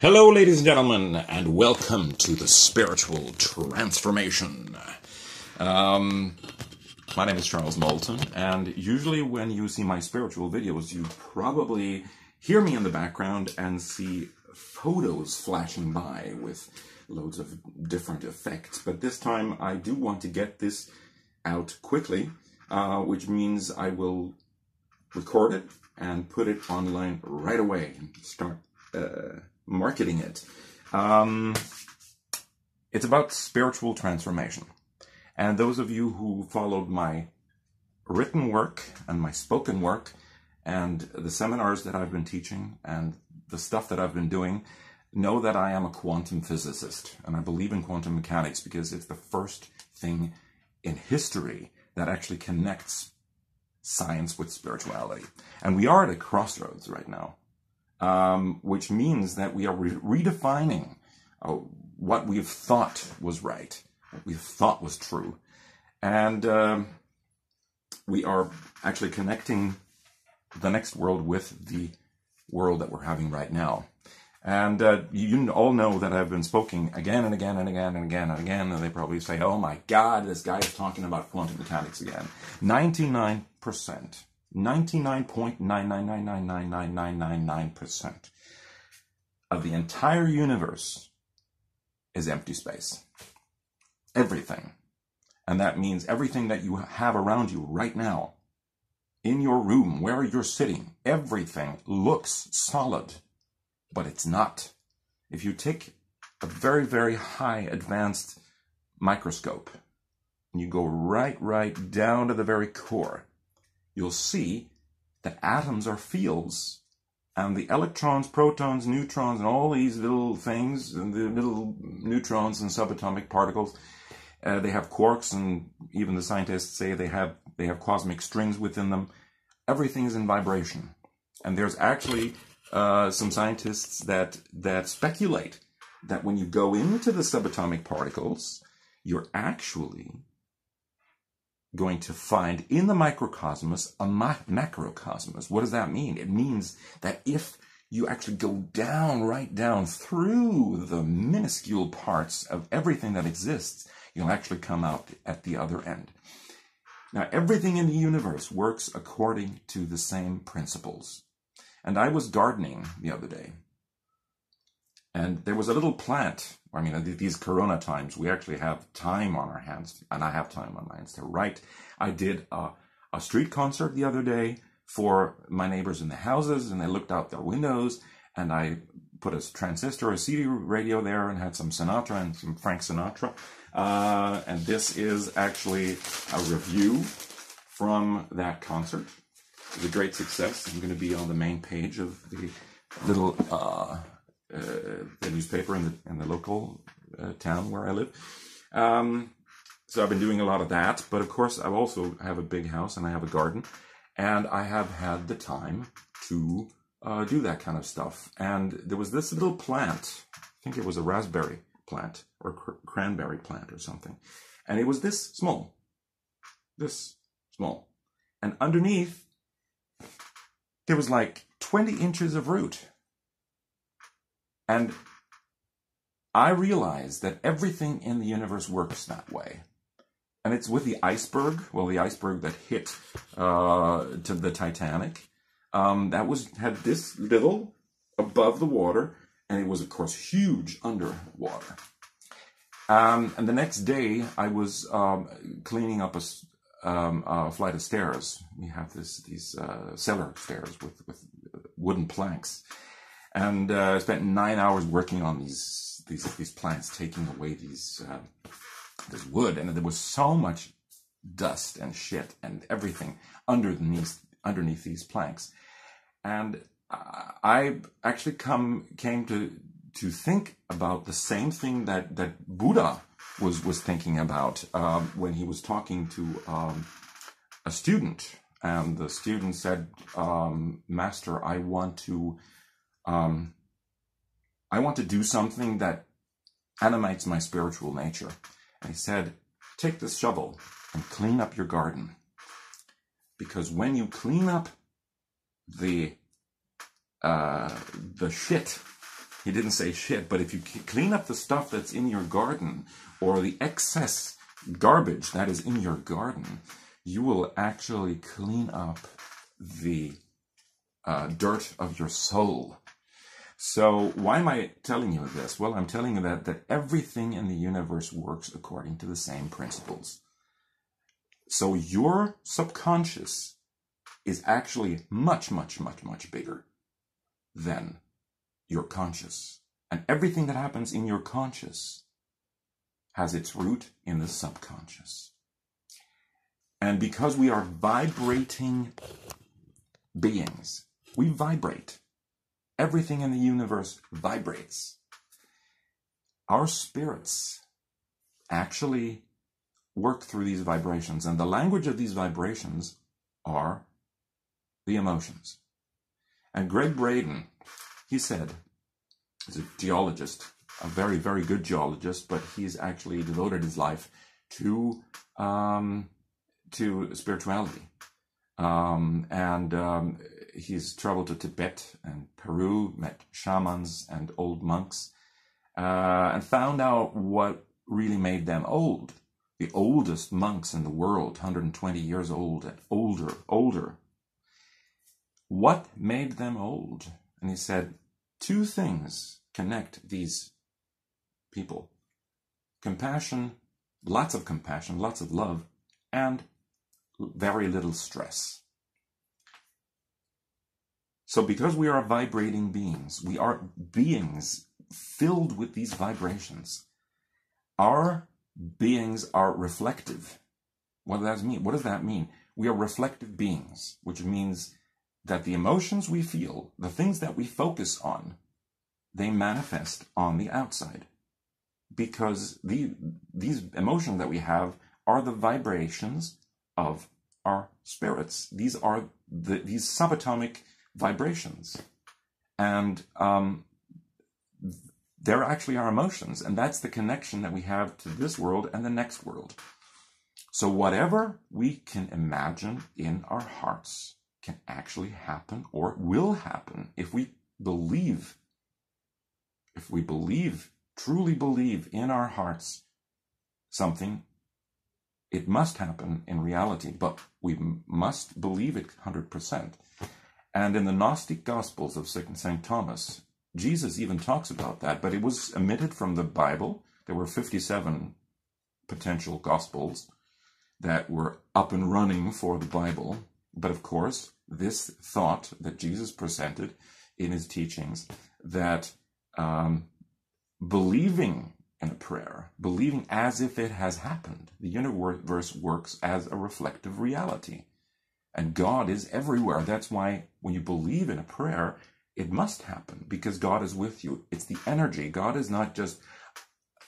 Hello, ladies and gentlemen, and welcome to the Spiritual Transformation. My name is Charles Moulton, and usually when you see my spiritual videos, you probably hear me in the background and see photos flashing by with loads of different effects. But this time, I do want to get this out quickly, which means I will record it and put it online right away and start marketing it. It's about spiritual transformation. And those of you who followed my written work and my spoken work and the seminars that I've been teaching and the stuff that I've been doing know that I am a quantum physicist, and I believe in quantum mechanics because it's the first thing in history that actually connects science with spirituality. And we are at a crossroads right now. Which means that we are redefining what we've thought was right, what we've thought was true. And we are actually connecting the next world with the world that we're having right now. And you all know that I've been speaking again and again and again and again and again, and they probably say, oh my God, this guy is talking about quantum mechanics again. 99%. 99.9999999% of the entire universe is empty space. Everything. And that means everything that you have around you right now, in your room, where you're sitting, everything looks solid, but it's not. If you take a very, very high advanced microscope and you go right down to the very core, you'll see that atoms are fields, and the electrons, protons, neutrons, and all these little things, and the little neutrons and subatomic particles, they have quarks, and even the scientists say they have cosmic strings within them. Everything is in vibration, and there's actually some scientists that speculate that when you go into the subatomic particles, you're actually going to find in the microcosmos a macrocosmos. What does that mean? It means that if you actually go down, right down through the minuscule parts of everything that exists, you'll actually come out at the other end. Now, everything in the universe works according to the same principles. And I was gardening the other day, and there was a little plant. I mean, these corona times, we actually have time on our hands, and I have time on my hands to write. I did a street concert the other day for my neighbors in the houses, and they looked out their windows, and I put a transistor, a CD radio there, and had some Sinatra and some Frank Sinatra. And this is actually a review from that concert. It was a great success. I'm going to be on the main page of the little the newspaper in the local town where I live. So I've been doing a lot of that, but of course I also have a big house and I have a garden, and I have had the time to do that kind of stuff. And there was this little plant, I think it was a raspberry plant or cranberry plant or something, and it was this small, and underneath there was like 20 inches of root. And I realize that everything in the universe works that way. And it's with the iceberg, well, the iceberg that hit to the Titanic, that had this little above the water, and it was, of course, huge underwater. And the next day, I was cleaning up a flight of stairs. We have these cellar stairs with wooden planks. And I spent 9 hours working on these plants, taking away this wood, and there was so much dust and shit and everything underneath these planks. And I actually came to think about the same thing that Buddha was thinking about when he was talking to a student, and the student said, "Master, I want to do something that animates my spiritual nature." And he said, "Take this shovel and clean up your garden. Because when you clean up the shit," He didn't say shit, but if you clean up the stuff that's in your garden, or the excess garbage that is in your garden, you will actually clean up the dirt of your soul. So why am I telling you this? Well, I'm telling you that everything in the universe works according to the same principles. So your subconscious is actually much, much, much, much bigger than your conscious. And everything that happens in your conscious has its root in the subconscious. And because we are vibrating beings, we vibrate. Everything in the universe vibrates. Our spirits actually work through these vibrations, and the language of these vibrations are the emotions. And Greg Braden, he said, he's a geologist, a very, very good geologist, but he's actually devoted his life to spirituality. He's traveled to Tibet and Peru, met shamans and old monks, and found out what really made them old. The oldest monks in the world, 120 years old and older. What made them old? And he said, two things connect these people. Compassion, lots of compassion, lots of love, and very little stress. So because we are vibrating beings, we are beings filled with these vibrations. Our beings are reflective. What does that mean? We are reflective beings, which means that the emotions we feel, the things that we focus on, they manifest on the outside. Because these emotions that we have are the vibrations of our spirits. These are these subatomic vibrations. And they're actually our emotions. And that's the connection that we have to this world and the next world. So whatever we can imagine in our hearts can actually happen, or will happen, if we believe, truly believe in our hearts something. It must happen in reality, but we must believe it 100%. And in the Gnostic Gospels of St. Thomas, Jesus even talks about that, but it was omitted from the Bible. There were 57 potential Gospels that were up and running for the Bible. But of course, this thought that Jesus presented in his teachings, that believing in a prayer, believing as if it has happened. The universe works as a reflective reality. And God is everywhere. That's why when you believe in a prayer, it must happen, because God is with you. It's the energy. God is not just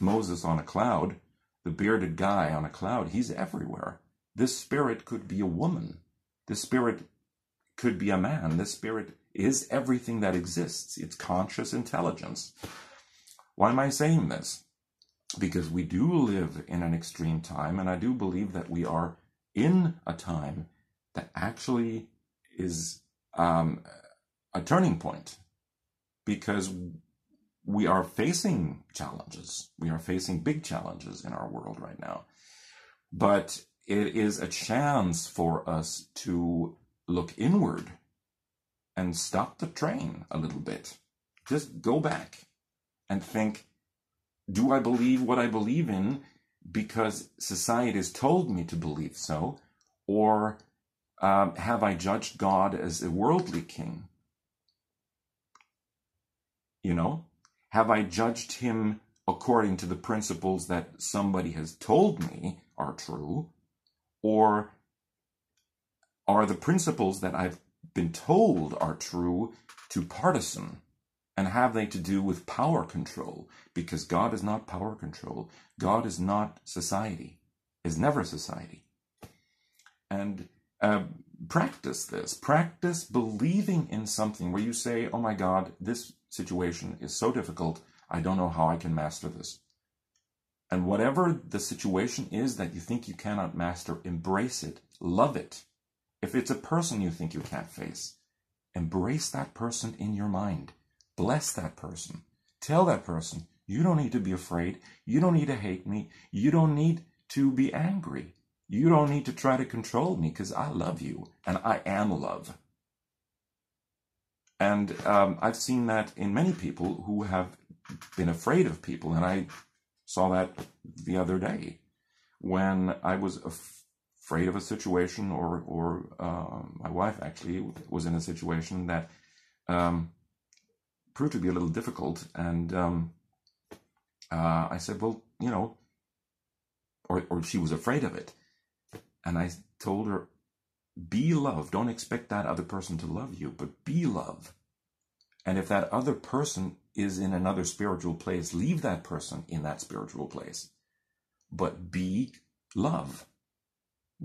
Moses on a cloud, the bearded guy on a cloud. He's everywhere. This spirit could be a woman. This spirit could be a man. This spirit is everything that exists. It's conscious intelligence. Why am I saying this? Because we do live in an extreme time, and I do believe that we are in a time that actually is a turning point, because we are facing challenges. We are facing big challenges in our world right now. But it is a chance for us to look inward and stop the train a little bit. Just go back and think, do I believe what I believe in because society has told me to believe so? Or have I judged God as a worldly king? You know, have I judged him according to the principles that somebody has told me are true? Or are the principles that I've been told are true too partisan? And have they to do with power control? Because God is not power control. God is not society. Is never society. And practice this. Practice believing in something where you say, oh my God, this situation is so difficult. I don't know how I can master this. And whatever the situation is that you think you cannot master, embrace it. Love it. If it's a person you think you can't face, embrace that person in your mind. Bless that person. Tell that person, you don't need to be afraid. You don't need to hate me. You don't need to be angry. You don't need to try to control me because I love you and I am love. And I've seen that in many people who have been afraid of people. And I saw that the other day when I was afraid of a situation, or my wife actually was in a situation that proved to be a little difficult. And I said, well, you know, or she was afraid of it. And I told her, be love. Don't expect that other person to love you, but be love. And if that other person is in another spiritual place, leave that person in that spiritual place. But be love.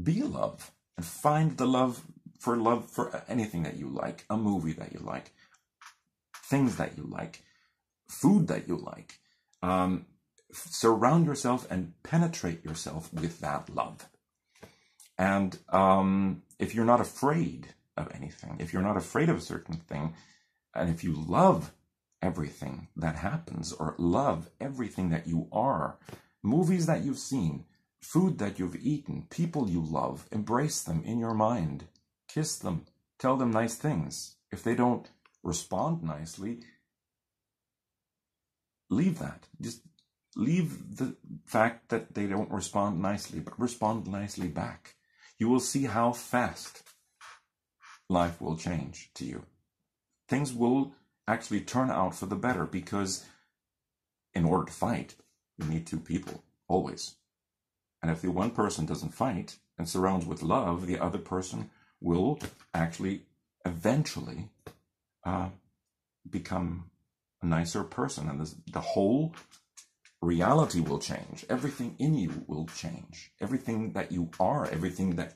Be love. And find the love for anything that you like, a movie that you like, things that you like, food that you like. Surround yourself and penetrate yourself with that love. And if you're not afraid of anything, if you're not afraid of a certain thing, and if you love everything that happens, or love everything that you are, movies that you've seen, food that you've eaten, people you love, embrace them in your mind, kiss them, tell them nice things. If they don't respond nicely, leave that. Just leave the fact that they don't respond nicely, but respond nicely back. You will see how fast life will change to you. Things will actually turn out for the better, because in order to fight, you need two people, always. And if the one person doesn't fight and surrounds with love, the other person will actually eventually become a nicer person. And the whole reality will change. Everything in you will change. Everything that you are, everything that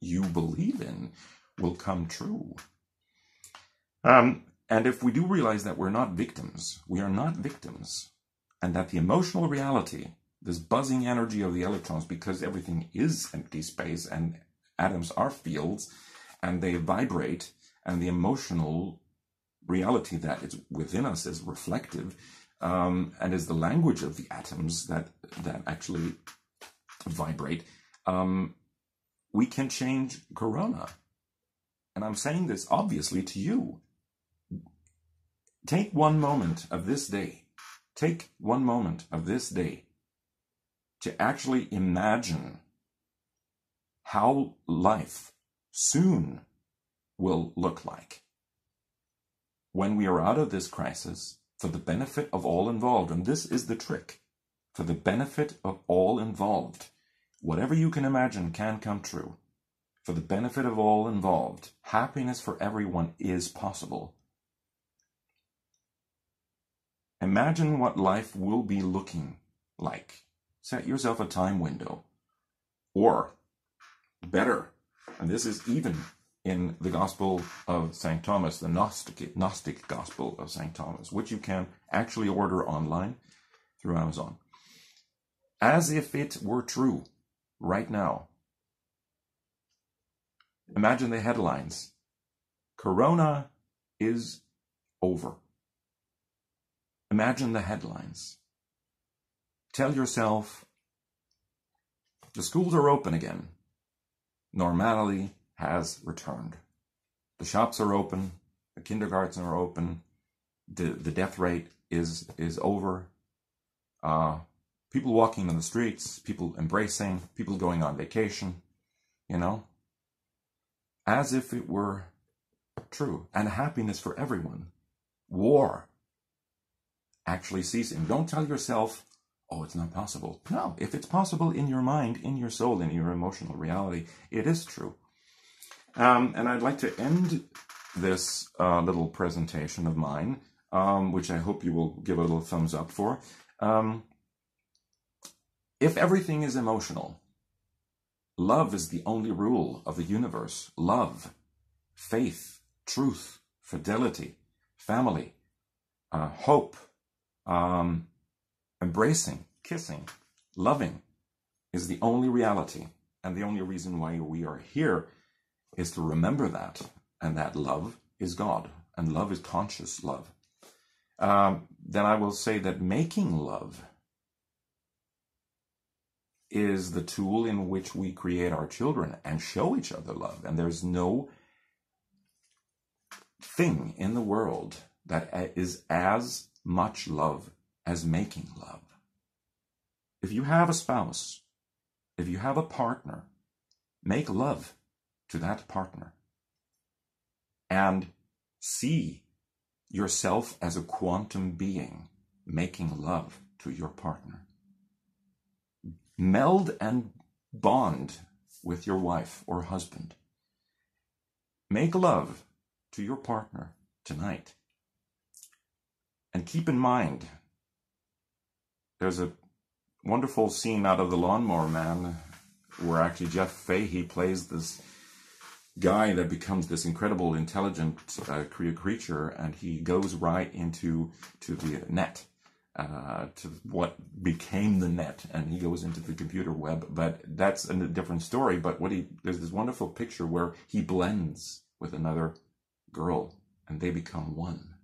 you believe in will come true. And if we do realize that we're not victims, we are not victims, and that the emotional reality, this buzzing energy of the electrons, because everything is empty space and atoms are fields and they vibrate, and the emotional reality that is within us is reflective, and is the language of the atoms that actually vibrate, we can change corona. And I'm saying this obviously to you. Take one moment of this day. Take one moment of this day to actually imagine how life soon will look like when we are out of this crisis, for the benefit of all involved. And this is the trick. For the benefit of all involved. Whatever you can imagine can come true. For the benefit of all involved. Happiness for everyone is possible. Imagine what life will be looking like. Set yourself a time window. Or, better, and this is even in the Gospel of St. Thomas, the Gnostic Gospel of St. Thomas, which you can actually order online through Amazon. As if it were true right now. Imagine the headlines. Corona is over. Imagine the headlines. Tell yourself, the schools are open again. Normality has returned. The shops are open. The kindergartens are open. The death rate is over. People walking on the streets. People embracing. People going on vacation. You know. As if it were true. And happiness for everyone. War actually ceasing. Don't tell yourself, oh, it's not possible. No. If it's possible in your mind, in your soul, in your emotional reality, it is true. And I'd like to end this little presentation of mine, which I hope you will give a little thumbs up for. If everything is emotional, love is the only rule of the universe. Love, faith, truth, fidelity, family, hope, embracing, kissing, loving is the only reality. And the only reason why we are here is to remember that, and that love is God, and love is conscious love. then I will say that making love is the tool in which we create our children and show each other love. And there's no thing in the world that is as much love as making love. If you have a spouse, if you have a partner, make love to that partner and see yourself as a quantum being making love to your partner. Meld and bond with your wife or husband. Make love to your partner tonight. And keep in mind, there's a wonderful scene out of The Lawnmower Man where actually Jeff Fahey plays this guy that becomes this incredible intelligent creature, and he goes right into the net, to what became the net, and he goes into the computer web. But that's a different story. But there's this wonderful picture where he blends with another girl and they become one.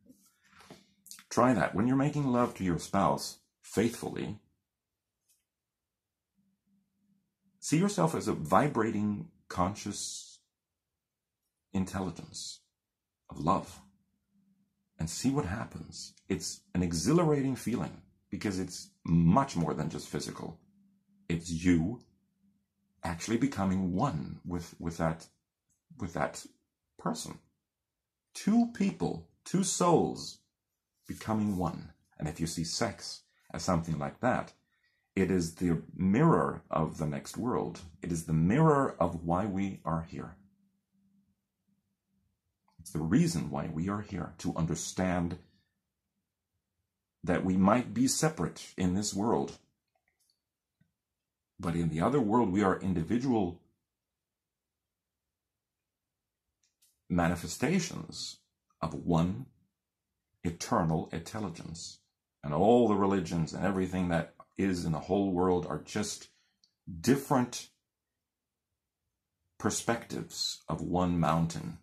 Try that. When you're making love to your spouse faithfully, see yourself as a vibrating, conscious intelligence of love and see what happens. It's an exhilarating feeling because it's much more than just physical. It's you actually becoming one with that person. Two people, two souls becoming one. And if you see sex as something like that, it is the mirror of the next world. It is the mirror of why we are here. It's the reason why we are here, to understand that we might be separate in this world, but in the other world we are individual manifestations of one eternal intelligence. And all the religions and everything that is in the whole world are just different perspectives of one mountain.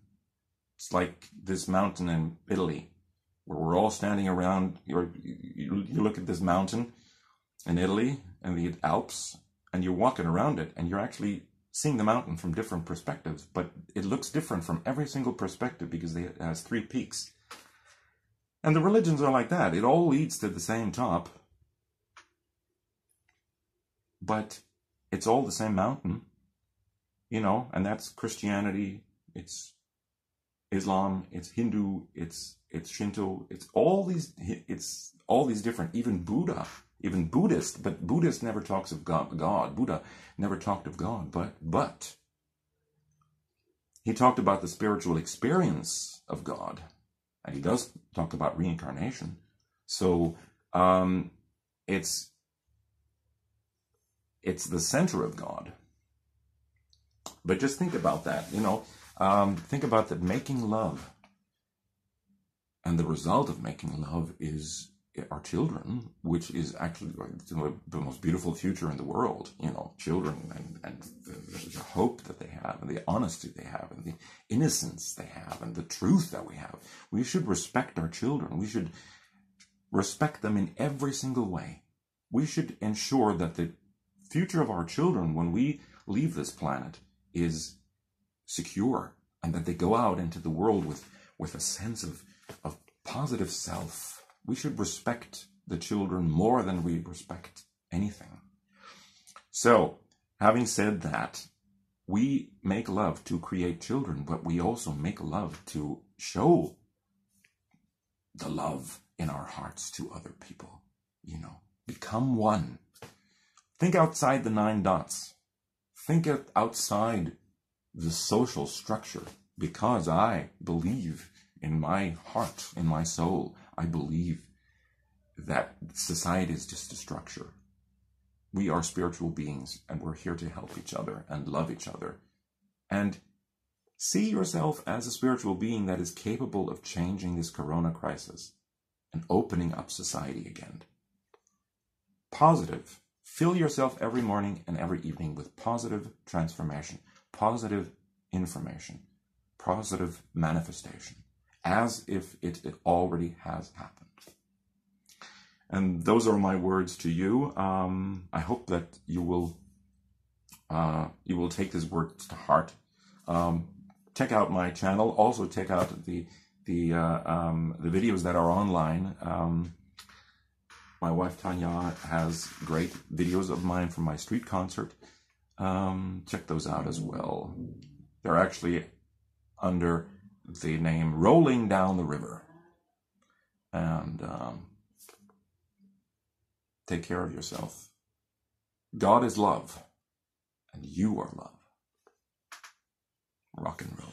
It's like this mountain in Italy, where we're all standing around. You look at this mountain in Italy and the Alps, and you're walking around it, and you're actually seeing the mountain from different perspectives, but it looks different from every single perspective because it has three peaks. And the religions are like that. It all leads to the same top, but it's all the same mountain, you know, and that's Christianity, it's Islam, it's Hindu, it's Shinto, it's all these different, even Buddhist, but Buddhist never talks of God. Buddha never talked of God, but he talked about the spiritual experience of God, and he does talk about reincarnation. So it's the center of God. But just think about that, you know. Think about that, making love. And the result of making love is our children, which is actually the most beautiful future in the world. You know, children and the hope that they have, and the honesty they have, and the innocence they have, and the truth that we have. We should respect our children. We should respect them in every single way. We should ensure that the future of our children, when we leave this planet, is secure, and that they go out into the world with a sense of positive self. We should respect the children more than we respect anything. So, having said that, we make love to create children, but we also make love to show the love in our hearts to other people. You know, become one. Think outside the 9 dots. Think outside the social structure, because I believe in my heart, in my soul, I believe that society is just a structure. We are spiritual beings, and we're here to help each other and love each other. And see yourself as a spiritual being that is capable of changing this corona crisis and opening up society again. Positive. Fill yourself every morning and every evening with positive transformation, positive information, positive manifestation, as if it already has happened. And those are my words to you. I hope that you will take this work to heart. Check out my channel. Also check out the videos that are online. My wife Tanya has great videos of mine from my street concert. Check those out as well. They're actually under the name Rolling Down the River. And take care of yourself. God is love, and you are love. Rock and roll.